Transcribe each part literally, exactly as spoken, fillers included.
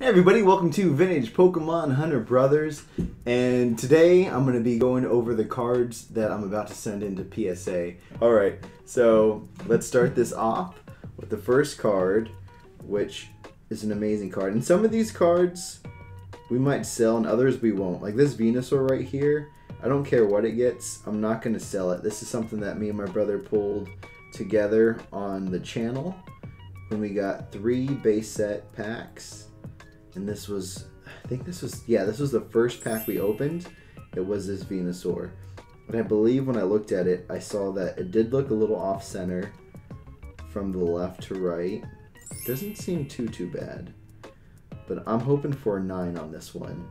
Hey everybody, welcome to Vintage Pokemon Hunter Brothers, and today I'm going to be going over the cards that I'm about to send into P S A. Alright, so let's start this off with the first card, which is an amazing card. And some of these cards we might sell and others we won't. Like this Venusaur right here, I don't care what it gets, I'm not going to sell it. This is something that me and my brother pulled together on the channel when we got three base set packs. And this was, I think this was, yeah, this was the first pack we opened. It was this Venusaur. And I believe when I looked at it, I saw that it did look a little off-center from the left to right. Doesn't seem too, too bad. But I'm hoping for a nine on this one.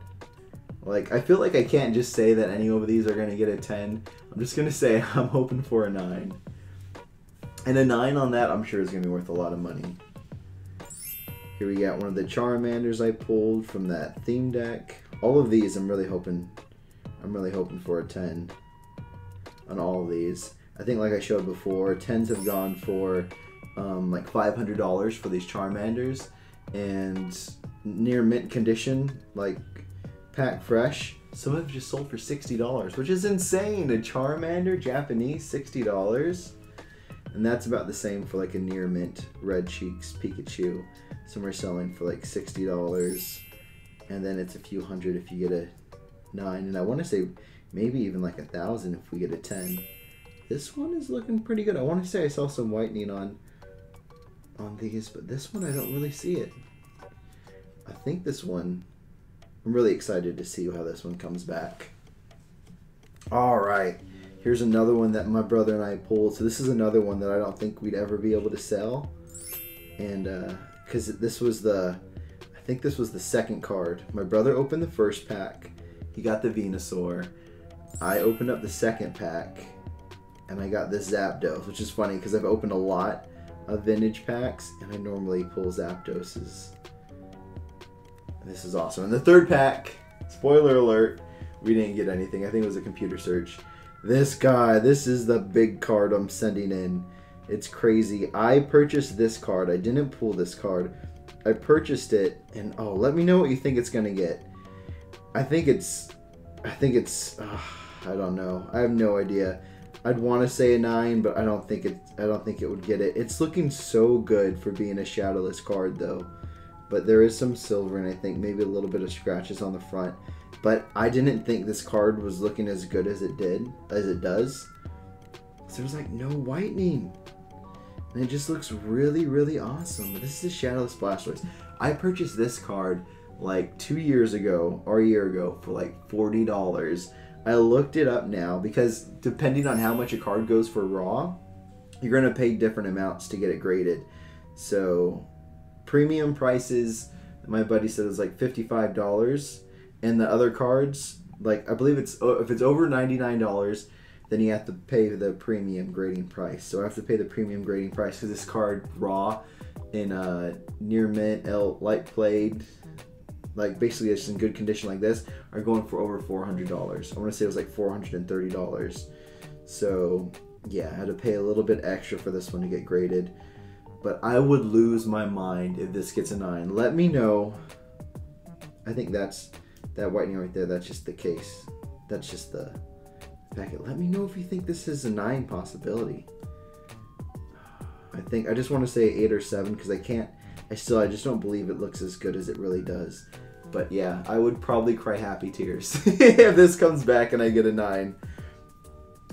Like, I feel like I can't just say that any of these are going to get a ten. I'm just going to say I'm hoping for a nine. And a nine on that, I'm sure, is going to be worth a lot of money. Here we got one of the Charmanders I pulled from that theme deck. All of these, I'm really hoping, I'm really hoping for a ten on all of these. I think, like I showed before, tens have gone for um, like five hundred dollars for these Charmanders, and near mint condition, like pack fresh, some have just sold for sixty dollars, which is insane. A Charmander Japanese, sixty dollars. And that's about the same for like a near mint Red Cheeks Pikachu. Some are selling for like sixty dollars, and then it's a few hundred if you get a nine, and I want to say maybe even like a thousand if we get a ten. This one is looking pretty good. I want to say I saw some whitening on on these, but this one I don't really see it. I think this one, I'm really excited to see how this one comes back. All right. Here's another one that my brother and I pulled. So this is another one that I don't think we'd ever be able to sell. And uh, because this was the, I think this was the second card. My brother opened the first pack. He got the Venusaur. I opened up the second pack and I got this Zapdos, which is funny because I've opened a lot of vintage packs and I normally pull Zapdoses. And this is awesome. And the third pack, spoiler alert, we didn't get anything. I think it was a computer search. This guy, this is the big card I'm sending in. It's crazy. I purchased this card. I didn't pull this card. I purchased it, and oh, let me know what you think it's gonna get. I think it's, I think it's, uh, I don't know. I have no idea. I'd want to say a nine, but I don't think it. I don't think it would get it. It's looking so good for being a shadowless card, though. But there is some silver, and I think maybe a little bit of scratches on the front. But I didn't think this card was looking as good as it did, as it does. So there's like no whitening. And it just looks really, really awesome. But this is a Shadowless Blastoise. I purchased this card like two years ago or a year ago for like forty dollars. I looked it up now because depending on how much a card goes for raw, you're gonna pay different amounts to get it graded. So premium prices, my buddy said it was like fifty-five dollars. And the other cards, like I believe it's if it's over ninety-nine dollars, then you have to pay the premium grading price. So I have to pay the premium grading price for this card raw in uh, near mint, L light played, like basically it's in good condition like this, are going for over four hundred dollars. I want to say it was like four hundred thirty dollars. So yeah, I had to pay a little bit extra for this one to get graded. But I would lose my mind if this gets a nine. Let me know. I think that's... that whitening right there, that's just the case. That's just the packet. Let me know if you think this is a nine possibility. I think, I just want to say eight or seven because I can't, I still, I just don't believe it looks as good as it really does. But yeah, I would probably cry happy tears if this comes back and I get a nine.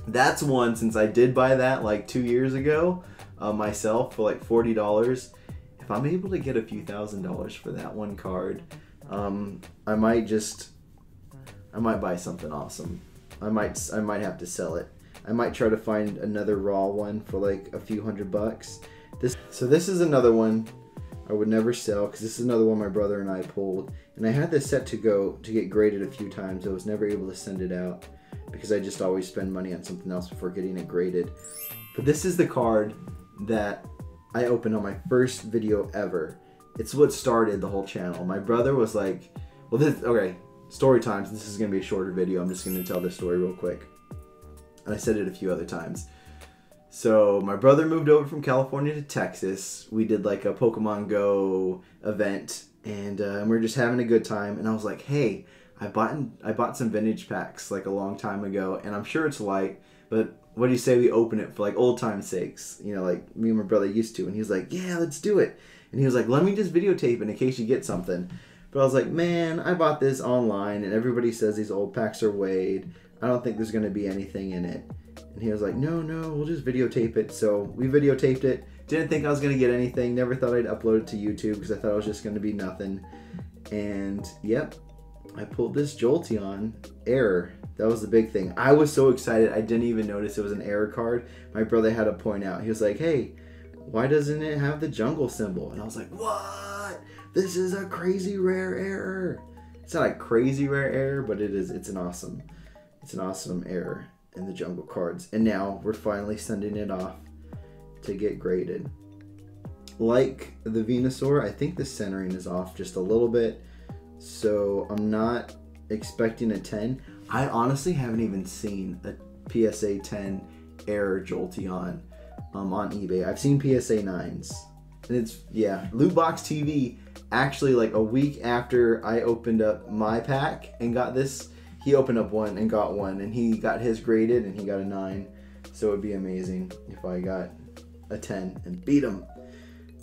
That's one, since I did buy that like two years ago uh, myself for like forty dollars. If I'm able to get a few thousand dollars for that one card, Um, I might just, I might buy something awesome. I might, I might have to sell it. I might try to find another raw one for like a few hundred bucks. This, so this is another one I would never sell because this is another one my brother and I pulled. And I had this set to go to get graded a few times. I was never able to send it out because I just always spend money on something else before getting it graded. But this is the card that I opened on my first video ever. It's what started the whole channel. My brother was like, well, this, okay, story time. So this is gonna be a shorter video. I'm just gonna tell this story real quick. And I said it a few other times. So my brother moved over from California to Texas. We did like a Pokemon Go event and, uh, and we were just having a good time. And I was like, hey, I bought in, I bought some vintage packs like a long time ago, and I'm sure it's light, but what do you say we open it for like old time's sakes? You know, like me and my brother used to. And he was like, yeah, let's do it. And he was like, let me just videotape in case you get something. But I was like, man, I bought this online, and everybody says these old packs are weighed. I don't think there's going to be anything in it. And he was like, no, no, we'll just videotape it. So we videotaped it. Didn't think I was going to get anything. Never thought I'd upload it to YouTube because I thought it was just going to be nothing. And yep, I pulled this Jolteon error. That was the big thing. I was so excited. I didn't even notice it was an error card. My brother had to point out. He was like, hey, why doesn't it have the jungle symbol? And I was like, what? This is a crazy rare error. It's not a crazy rare error, but it is. It's an awesome. It's an awesome error in the jungle cards. And now we're finally sending it off to get graded. Like the Venusaur, I think the centering is off just a little bit. So I'm not expecting a ten. I honestly haven't even seen a P S A ten error Jolteon um, on eBay. I've seen P S A nines. And it's, yeah, Lootbox T V, actually like a week after I opened up my pack and got this, he opened up one and got one, and he got his graded and he got a nine. So it would be amazing if I got a ten and beat him.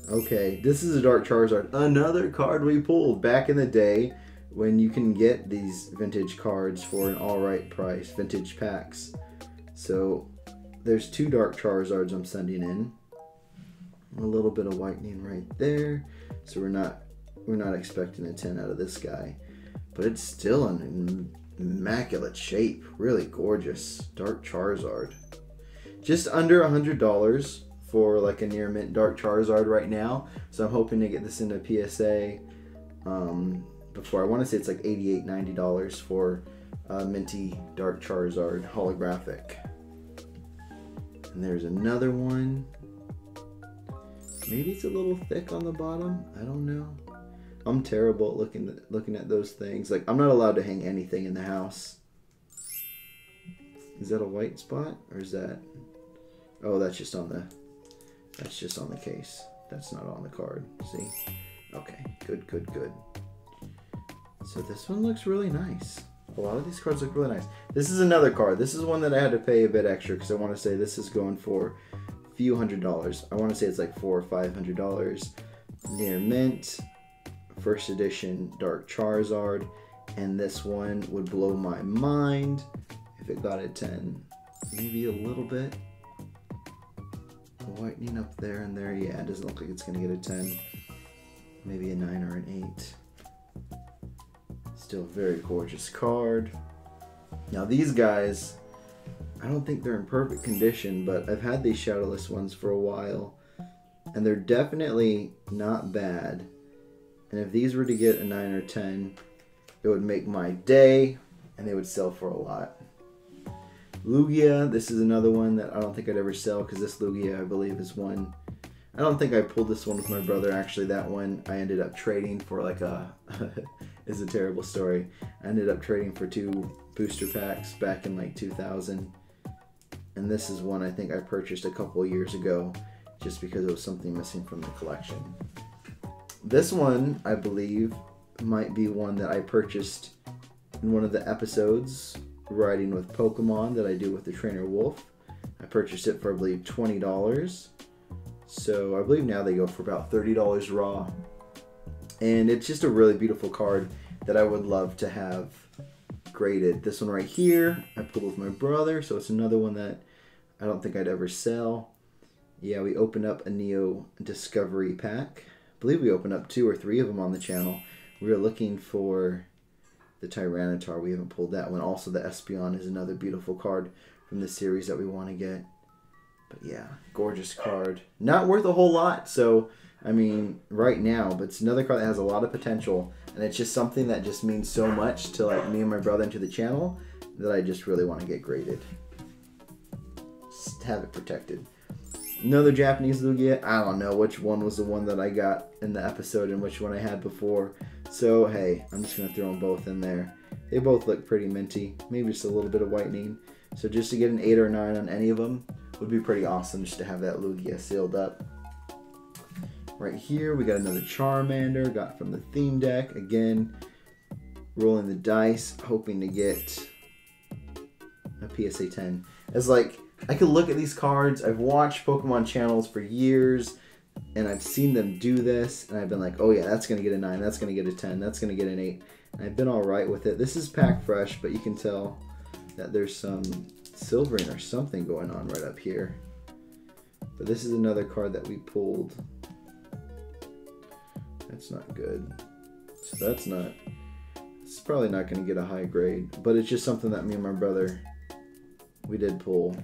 Okay, this is a Dark Charizard, another card we pulled back in the day when you can get these vintage cards for an all right price, vintage packs. So there's two Dark Charizards I'm sending in. A little bit of whitening right there. So we're not we're not expecting a ten out of this guy, but it's still in immaculate shape, really gorgeous Dark Charizard. Just under a hundred dollars for like a near mint Dark Charizard right now. So I'm hoping to get this into P S A. Um, before I want to say it's like eighty-eight, ninety dollars for a minty Dark Charizard holographic. And there's another one. Maybe it's a little thick on the bottom. I don't know. I'm terrible at looking at, looking at those things. Like, I'm not allowed to hang anything in the house. Is that a white spot or is that? Oh, that's just on the that's just on the case. That's not on the card. See? Okay. Good, good, good. So this one looks really nice. A lot of these cards look really nice. This is another card. This is one that I had to pay a bit extra because I want to say this is going for a few hundred dollars. I want to say it's like four or five hundred dollars. Near mint, first edition Dark Charizard, and this one would blow my mind if it got a ten. Maybe a little bit whitening up there and there. Yeah, it doesn't look like it's gonna get a ten. Maybe a nine or an eight. Still a very gorgeous card. Now these guys, I don't think they're in perfect condition, but I've had these shadowless ones for a while, and they're definitely not bad. And if these were to get a nine or ten, it would make my day, and they would sell for a lot. Lugia, this is another one that I don't think I'd ever sell because this Lugia, I believe, is one. I don't think I pulled this one with my brother. Actually, that one I ended up trading for like a... It's a terrible story. I ended up trading for two booster packs back in like two thousand. And this is one I think I purchased a couple years ago just because it was something missing from the collection. This one, I believe, might be one that I purchased in one of the episodes Riding with Pokemon that I do with the Trainer Wolf. I purchased it for, I believe, twenty dollars. So I believe now they go for about thirty dollars raw. And it's just a really beautiful card that I would love to have graded. This one right here, I pulled with my brother, so it's another one that I don't think I'd ever sell. Yeah, we opened up a Neo Discovery pack. I believe we opened up two or three of them on the channel. We were looking for the Tyranitar. We haven't pulled that one. Also, the Espeon is another beautiful card from the series that we want to get. But yeah, gorgeous card. Not worth a whole lot, so... I mean, right now, but it's another card that has a lot of potential, and it's just something that just means so much to like me and my brother and to the channel that I just really want to get graded. Just have it protected. Another Japanese Lugia. I don't know which one was the one that I got in the episode and which one I had before. So, hey, I'm just going to throw them both in there. They both look pretty minty. Maybe just a little bit of whitening. So just to get an eight or nine on any of them would be pretty awesome just to have that Lugia sealed up. Right here, we got another Charmander, got from the theme deck. Again, rolling the dice, hoping to get a P S A ten. It's like, I could look at these cards. I've watched Pokemon channels for years, and I've seen them do this, and I've been like, oh yeah, that's going to get a nine, that's going to get a ten, that's going to get an eight. And I've been all right with it. This is pack fresh, but you can tell that there's some silvering or something going on right up here. But this is another card that we pulled. That's not good. So that's not, it's probably not going to get a high grade, but it's just something that me and my brother, we did pull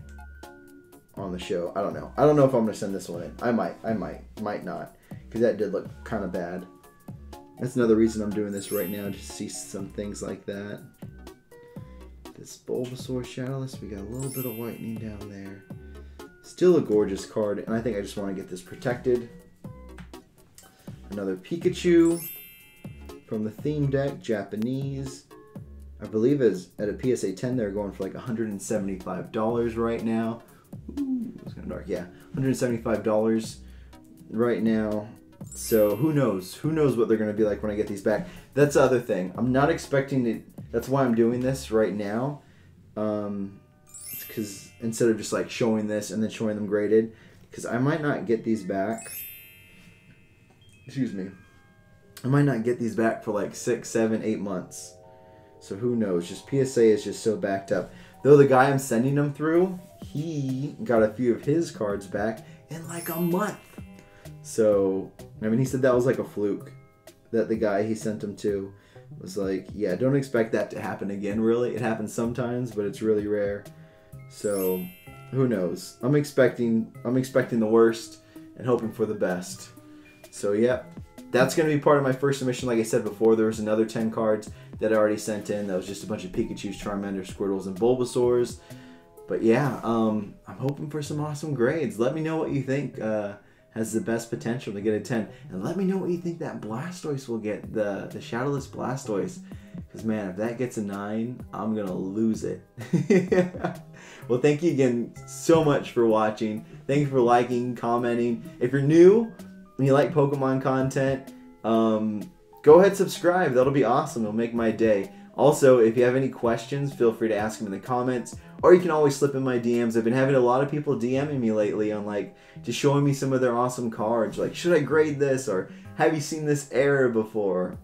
on the show. I don't know. I don't know if I'm going to send this one in. I might. I might. Might not. Because that did look kind of bad. That's another reason I'm doing this right now, just to see some things like that. This Bulbasaur Shadowless, we got a little bit of whitening down there. Still a gorgeous card, and I think I just want to get this protected. Another Pikachu from the theme deck, Japanese. I believe is at a P S A ten, they're going for like one hundred seventy-five dollars right now. Ooh, it's kind of dark. Yeah, one hundred seventy-five dollars right now. So who knows? Who knows what they're going to be like when I get these back? That's the other thing. I'm not expecting to. That's why I'm doing this right now. Um, it's because instead of just like showing this and then showing them graded, because I might not get these back. Excuse me. I might not get these back for like six, seven, eight months. So who knows? Just P S A is just so backed up. Though the guy I'm sending them through, he got a few of his cards back in like a month. So, I mean, he said that was like a fluke, that the guy he sent him to was like, yeah, don't expect that to happen again, really. It happens sometimes, but it's really rare. So, who knows? I'm expecting, I'm expecting the worst and hoping for the best. So, yeah, that's going to be part of my first submission. Like I said before, there was another ten cards that I already sent in. That was just a bunch of Pikachus, Charmanders, Squirtles, and Bulbasaurs. But, yeah, um, I'm hoping for some awesome grades. Let me know what you think. Uh... has the best potential to get a ten. And let me know what you think that Blastoise will get, the, the Shadowless Blastoise. Because, man, if that gets a nine, I'm going to lose it. Well, thank you again so much for watching. Thank you for liking, commenting. If you're new and you like Pokemon content, um, go ahead, subscribe. That'll be awesome. It'll make my day. Also, if you have any questions, feel free to ask them in the comments. Or you can always slip in my D Ms. I've been having a lot of people DMing me lately on like just showing me some of their awesome cards. Like, should I grade this? Or have you seen this error before?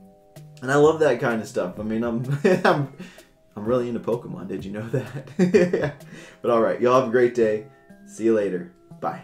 And I love that kind of stuff. I mean, I'm I'm, I'm really into Pokemon. Did you know that? But all right, y'all have a great day. See you later. Bye.